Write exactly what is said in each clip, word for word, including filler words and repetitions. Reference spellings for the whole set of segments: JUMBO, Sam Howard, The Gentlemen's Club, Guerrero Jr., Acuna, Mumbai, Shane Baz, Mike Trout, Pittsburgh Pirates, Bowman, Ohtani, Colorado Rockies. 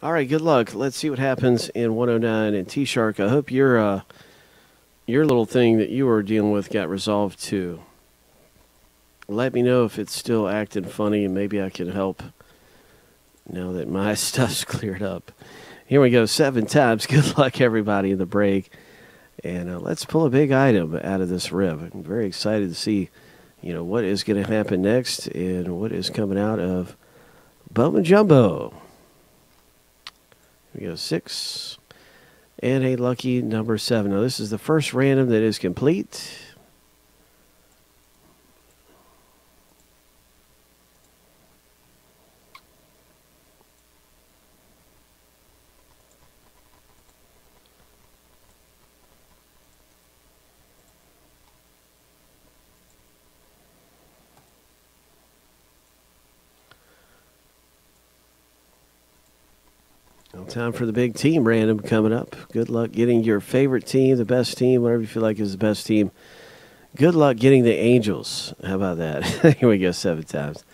All right, good luck. Let's see what happens in one oh nine and T-Shark. I hope your uh, your little thing that you were dealing with got resolved too. Let me know if it's still acting funny, and maybe I can help now that my stuff's cleared up. Here we go, seven times. Good luck, everybody, in the break. And uh, let's pull a big item out of this rib. I'm very excited to see, you know, what is going to happen next and what is coming out of Bowman Jumbo. We go six and a lucky number seven. Now this is the first random that is complete. Time for the big team random coming up. Good luck getting your favorite team, the best team, whatever you feel like is the best team. Good luck getting the Angels. How about that? Here we go, seven times.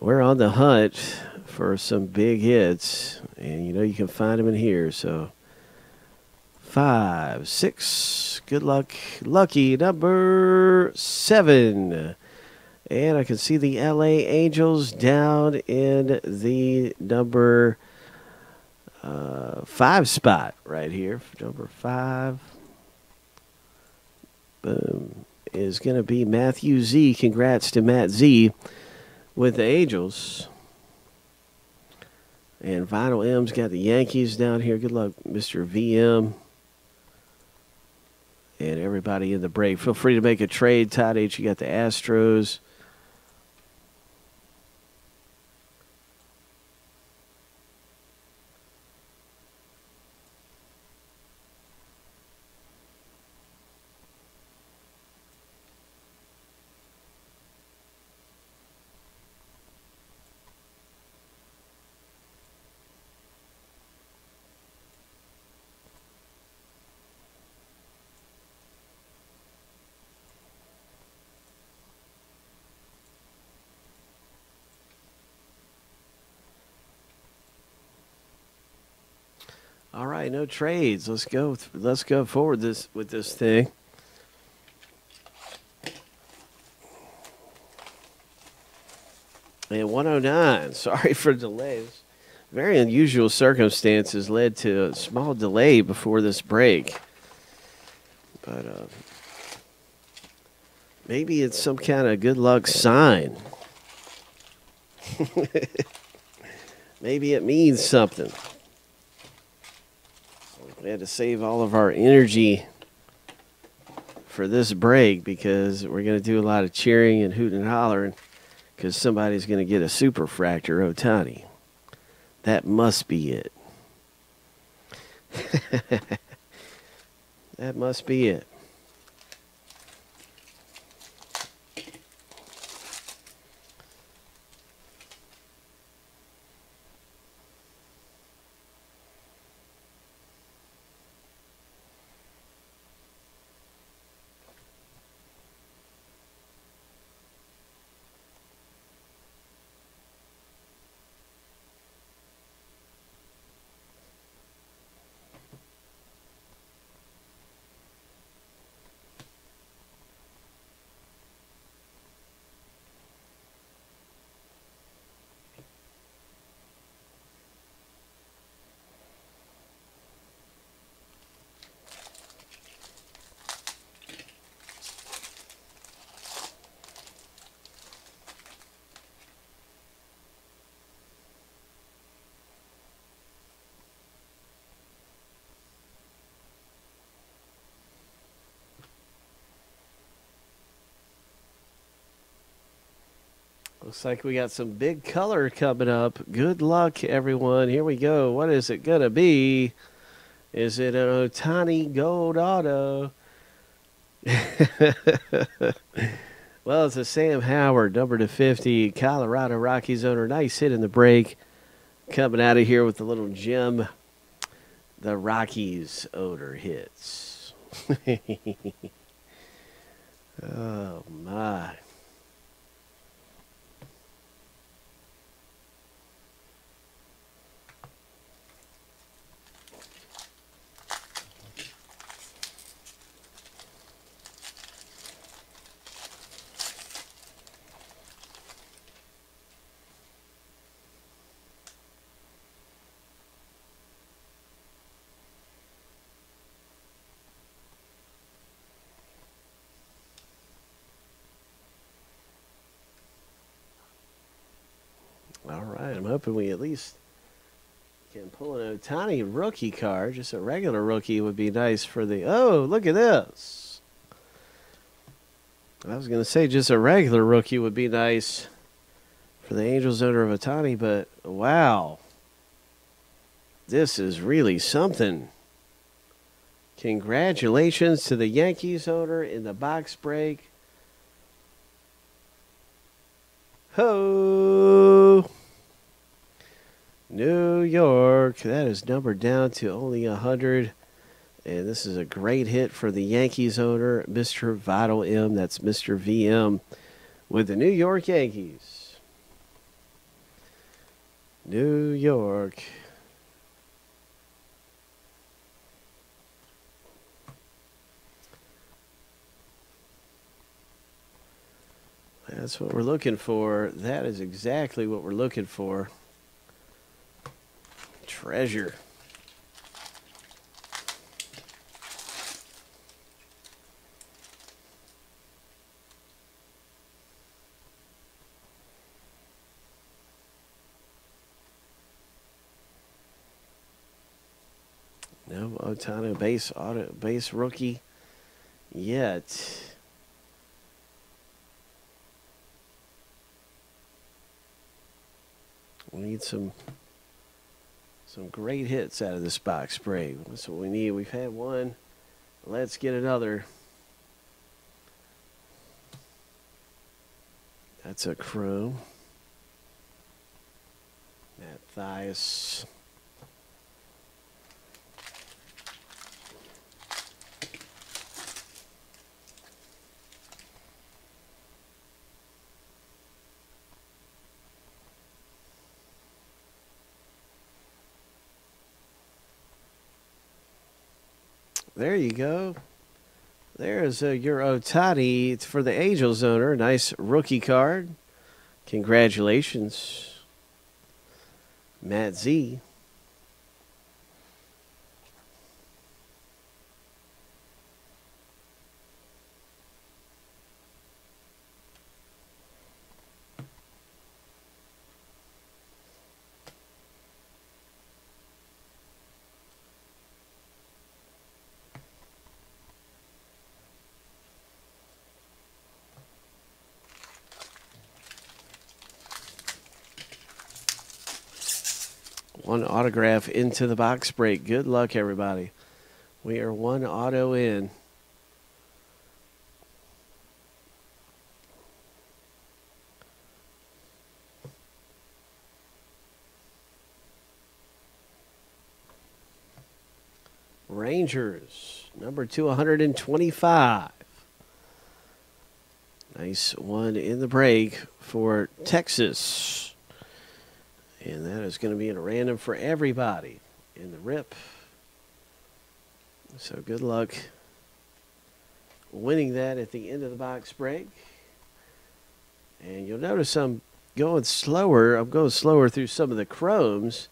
We're on the hunt for some big hits, and you know you can find them in here. So five, six, good luck. Lucky number seven. And I can see the L A Angels down in the number Uh, five spot right here. Number five. Boom. Is going to be Matthew Z. Congrats to Matt Z with the Angels. And Vinyl M's got the Yankees down here. Good luck, Mister V M. And everybody in the break. Feel free to make a trade. Todd H, you got the Astros. All right, no trades. Let's go. Let's go forward this with this thing. And one oh nine. Sorry for delays. Very unusual circumstances led to a small delay before this break. But uh, maybe it's some kind of good luck sign. Maybe it means something. We had to save all of our energy for this break because we're going to do a lot of cheering and hooting and hollering because somebody's going to get a super fracture, Ohtani. That must be it. That must be it. Looks like we got some big color coming up. Good luck, everyone. Here we go. What is it going to be? Is it an Ohtani Gold Auto? Well, it's a Sam Howard, number to fifty, Colorado Rockies owner. Nice hit in the break. Coming out of here with the little gem. The Rockies owner hits. Oh, my. All right, I'm hoping we at least can pull an Ohtani rookie card. Just a regular rookie would be nice for the... Oh, look at this. I was going to say just a regular rookie would be nice for the Angels owner of Ohtani, but wow. This is really something. Congratulations to the Yankees owner in the box break. Ho! New York. That is numbered down to only one hundred. And this is a great hit for the Yankees owner, Mister Vital M. That's Mister V M with the New York Yankees. New York. That's what we're looking for. That is exactly what we're looking for. Treasure. No Ohtani base auto base rookie yet. We need some some great hits out of this box break. That's what we need. We've had one. Let's get another. That's a crew. Matt Thias. There you go. There's a, your Ohtani. It's for the Angels owner. Nice rookie card. Congratulations, Matt Z. One autograph into the box break. Good luck, everybody. We are one auto in. Rangers, number two hundred twenty-five. Nice one in the break for Texas. And that is going to be in a random for everybody in the rip. So good luck winning that at the end of the box break. And you'll notice I'm going slower. I'm going slower through some of the chromes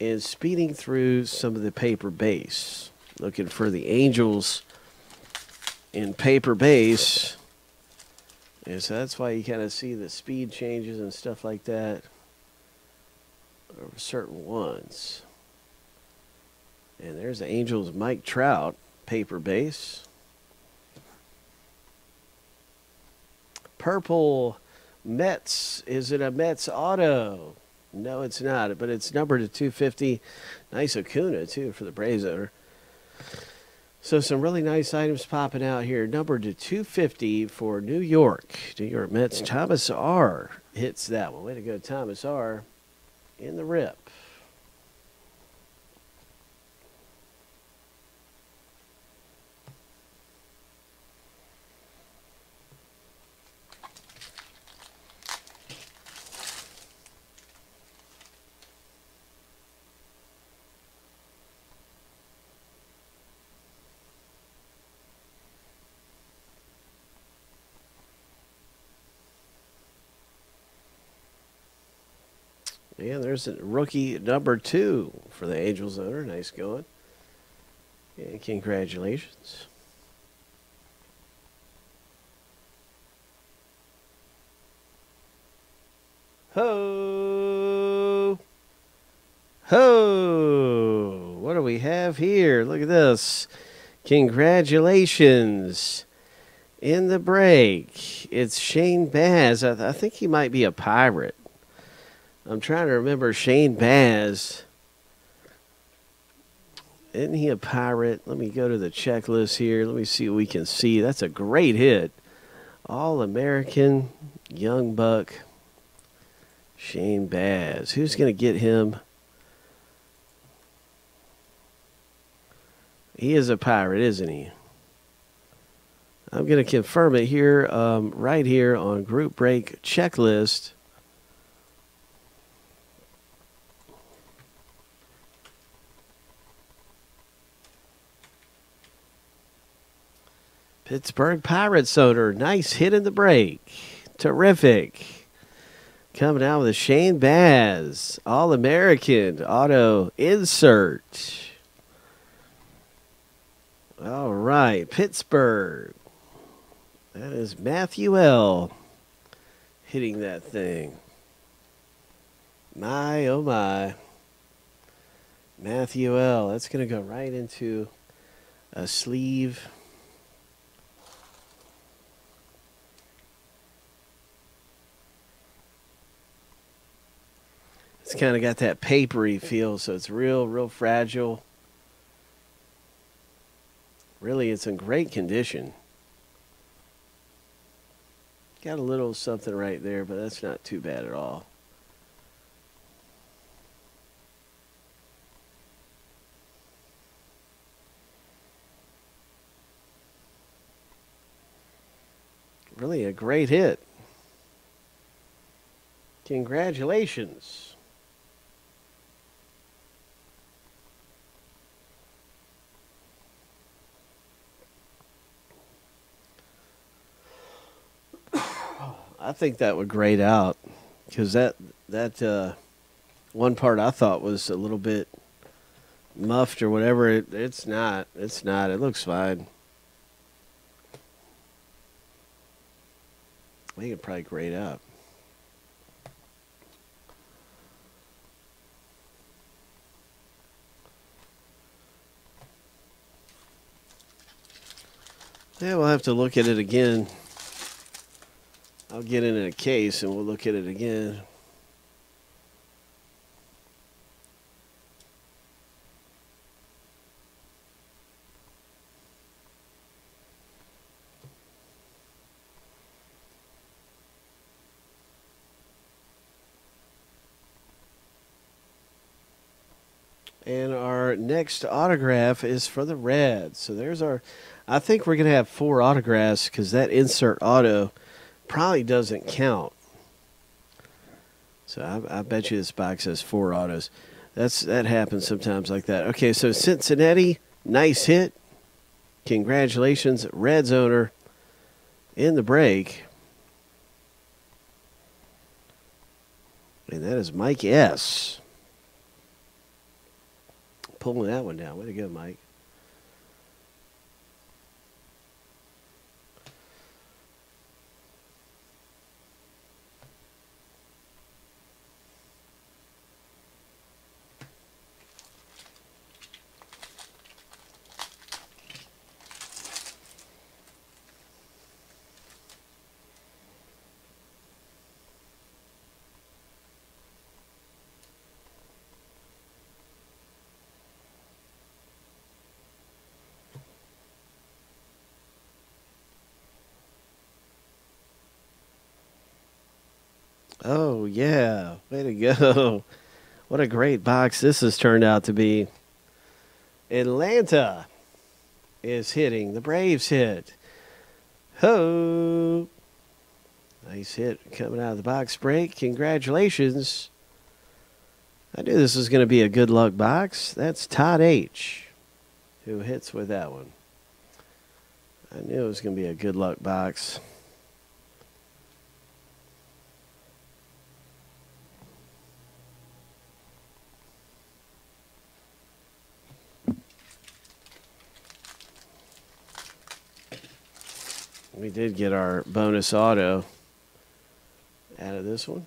and speeding through some of the paper base. Looking for the Angels in paper base. And so that's why you kind of see the speed changes and stuff like that. Over certain ones. And there's the Angels' Mike Trout paper base. Purple Mets. Is it a Mets auto? No, it's not, but it's numbered to two fifty. Nice Acuna, too, for the Braves owner. So some really nice items popping out here. Numbered to two fifty for New York. New York Mets. Thomas R. hits that one. Way to go, Thomas R. in the rip. And there's a rookie number two for the Angels owner. Nice going. And congratulations. Ho! Ho! What do we have here? Look at this. Congratulations. In the break, it's Shane Baz. I, th I think he might be a Pirate. I'm trying to remember Shane Baz. Isn't he a Pirate? Let me go to the checklist here. Let me see what we can see. That's a great hit. All-American, young buck, Shane Baz. Who's going to get him? He is a Pirate, isn't he? I'm going to confirm it here, um, right here on Group Break Checklist. Pittsburgh Pirates owner. Nice hit in the break. Terrific. Coming out with a Shane Baz. All-American auto insert. All right, Pittsburgh. That is Matthew L. hitting that thing. My, oh my. Matthew L. That's going to go right into a sleeve. It's kind of got that papery feel, so it's real, real fragile. Really, it's in great condition. Got a little something right there, but that's not too bad at all. Really a great hit. Congratulations. I think that would grade out, because that that uh, one part I thought was a little bit muffed or whatever. It, it's not. It's not. It looks fine. We could probably grade out. Yeah, we'll have to look at it again. I'll get it in a case and we'll look at it again. And our next autograph is for the Reds. So there's our, I think we're going to have four autographs, because that insert auto probably doesn't count. So I, I bet you this box has four autos. That's that happens sometimes like that. Okay, so Cincinnati, nice hit. Congratulations, Reds owner. In the break. And that is Mike S. Pulling that one down. Way to go, Mike. Oh, yeah. Way to go. What a great box this has turned out to be. Atlanta is hitting. The Braves hit. Ho! Nice hit coming out of the box break. Congratulations. I knew this was going to be a good luck box. That's Todd H. who hits with that one. I knew it was going to be a good luck box. We did get our bonus auto out of this one.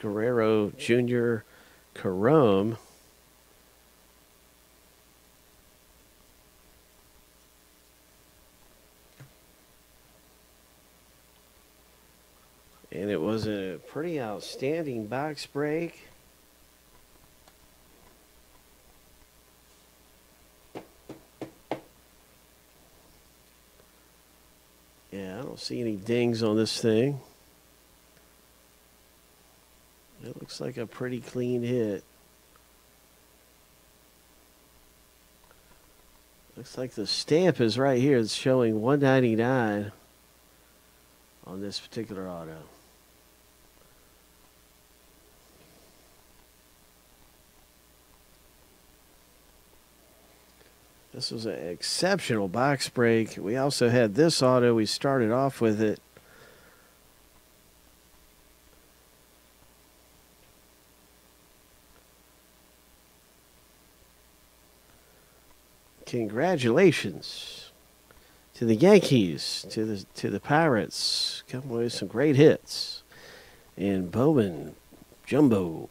Guerrero Junior, Carome. And it was a pretty outstanding box break. Yeah, I don't see any dings on this thing. It looks like a pretty clean hit. Looks like the stamp is right here. It's showing one ninety-nine on this particular auto. This was an exceptional box break. We also had this auto. We started off with it. Congratulations to the Yankees, to the to the Pirates. Come away with some great hits. And Bowman, Jumbo.